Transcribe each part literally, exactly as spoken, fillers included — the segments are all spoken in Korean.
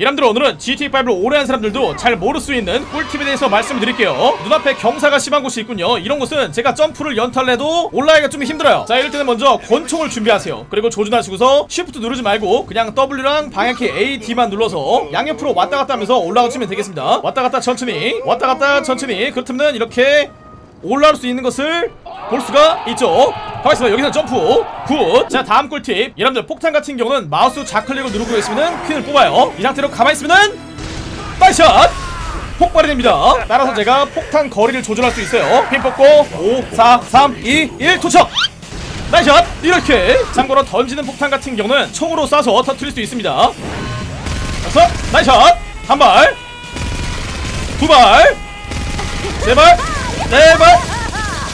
이람들 오늘은 지티에이 파이브를 오래한 사람들도 잘 모를 수 있는 꿀팁에 대해서 말씀드릴게요. 눈앞에 경사가 심한 곳이 있군요. 이런 곳은 제가 점프를 연타해도 올라가기가 좀 힘들어요. 자, 이럴 때는 먼저 권총을 준비하세요. 그리고 조준하시고서 쉬프트 누르지 말고 그냥 W랑 방향키 에이 디만 눌러서 양옆으로 왔다갔다 하면서 올라가시면 되겠습니다. 왔다갔다 천천히, 왔다갔다 천천히. 그렇다면 이렇게 올라올 수 있는 것을 볼 수가 있죠. 가만있어봐. 여기서 점프 굿. 자, 다음 꿀팁. 여러분들 폭탄 같은 경우는 마우스 좌클릭을 누르고 있으면 퀸을 뽑아요. 이 상태로 가만있으면 빠이샷 폭발이 됩니다. 따라서 제가 폭탄 거리를 조절할 수 있어요. 퀸 뽑고 오 사 삼 이 일 도착. 나이샷. 이렇게. 참고로 던지는 폭탄 같은 경우는 총으로 쏴서 터뜨릴 수 있습니다. 여섯. 나이샷. 한발 두발 세발 네 발,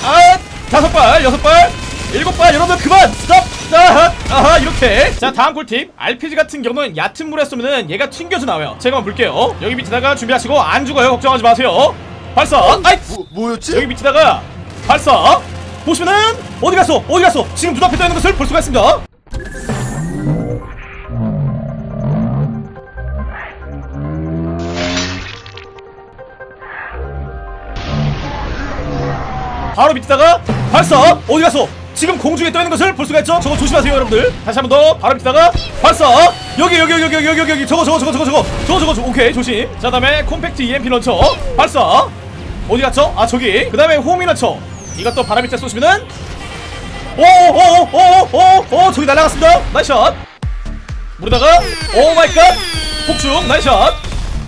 아, 다섯 발, 여섯 발, 일곱 발, 여러분들 그만! 스톱! 아하, 아하, 이렇게. 자, 다음 꿀팁. 알피지 같은 경우는 얕은 물에 쏘면은 얘가 튕겨져 나와요. 제가 한번 볼게요. 여기 밑에다가 준비하시고 안 죽어요. 걱정하지 마세요. 발사! 어? 아이! 뭐, 뭐였지? 여기 밑에다가 발사! 보시면은 어디 갔어? 어디 갔어? 지금 눈앞에 떠 있는 것을 볼 수가 있습니다. 바로 밑에다가 발사! 어디 갔어? 지금 공중에 떠있는 것을 볼 수가 있죠? 저거 조심하세요 여러분들. 다시 한 번 더. 바로 밑에다가 발사! 여기 여기 여기 여기 여기 여기 여기 저거 저거 저거 저거 저거 저거 저거 저거 오케이 조심. 자, 다음에 콤팩트 이엠피 런처 발사! 어디 갔죠? 아, 저기. 그 다음에 호밍 런처 이것도 바람 밑에 쏘시면은 오오오오오오오오 저기 날아갔습니다. 나이샷. 물에다가 오마이갓 폭죽. 나이샷.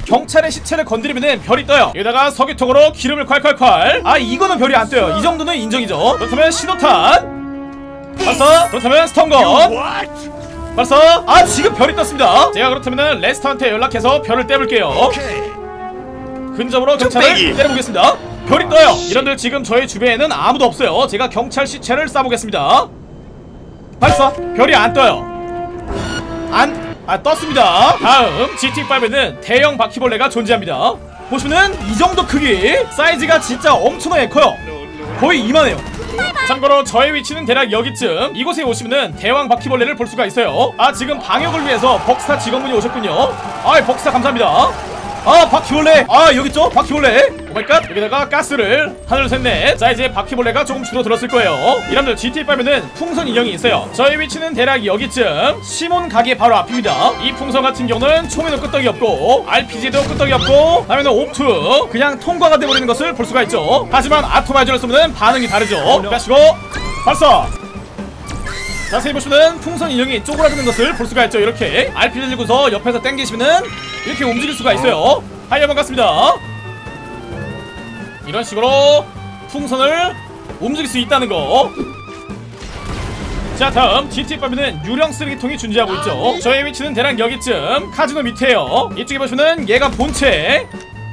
경찰의 시체를 건드리면은 별이 떠요. 여기다가 석유통으로 기름을 콸콸콸. 아, 이거는 별이 안 떠요. 이 정도는 인정이죠. 그렇다면 신호탄 발사. 그렇다면 스톰건 발사. 아, 지금 별이 떴습니다. 제가 그렇다면은 레스터한테 연락해서 별을 떼볼게요. 근접으로 경찰을 때려보겠습니다. 별이 떠요. 이런들 지금 저희 주변에는 아무도 없어요. 제가 경찰 시체를 쏴보겠습니다. 발사. 별이 안 떠요. 안 아, 떴습니다. 다음 지티에이 파이브에는 대형 바퀴벌레가 존재합니다. 보시면은 이 정도 크기. 사이즈가 진짜 엄청나게 커요. 거의 이만해요. 참고로 저의 위치는 대략 여기쯤. 이곳에 오시면은 대왕 바퀴벌레를 볼 수가 있어요. 아, 지금 방역을 위해서 벅스타 직원분이 오셨군요. 아이, 벅스타 감사합니다. 아, 바퀴벌레. 아, 여기있죠? 바퀴벌레. 오마이갓. 여기다가 가스를 하나 둘셋넷. 자, 이제 바퀴벌레가 조금 줄어들었을 거예요. 여러분들 지티에이 파이브에는 풍선 인형이 있어요. 저의 위치는 대략 여기쯤. 시몬 가게 바로 앞입니다. 이 풍선 같은 경우는 총에도 끄떡이 없고 알피지에도 끄떡이 없고 다음에는 옵투 그냥 통과가 돼버리는 것을 볼 수가 있죠. 하지만 아토마이저를 쓰면 반응이 다르죠. 가시고 발사. 자세히 보시면 풍선 인형이 쪼그라드는 것을 볼 수가 있죠. 이렇게 알피지 들고서 옆에서 당기시면은 이렇게 움직일 수가 있어요. 하이, 반갑습니다. 이런 식으로 풍선을 움직일 수 있다는 거. 자, 다음 지티에이 파이브에는 유령 쓰레기통이 존재하고 있죠. 저의 위치는 대략 여기쯤. 카지노 밑에요. 이쪽에 보시면은 얘가 본체.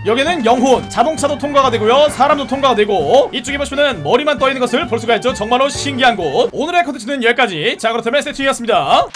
여기는 영혼. 자동차도 통과가 되고요, 사람도 통과가 되고. 이쪽에 보시면은 머리만 떠있는 것을 볼 수가 있죠. 정말로 신기한 곳. 오늘의 컨텐츠는 여기까지. 자, 그렇다면 세팅이었습니다.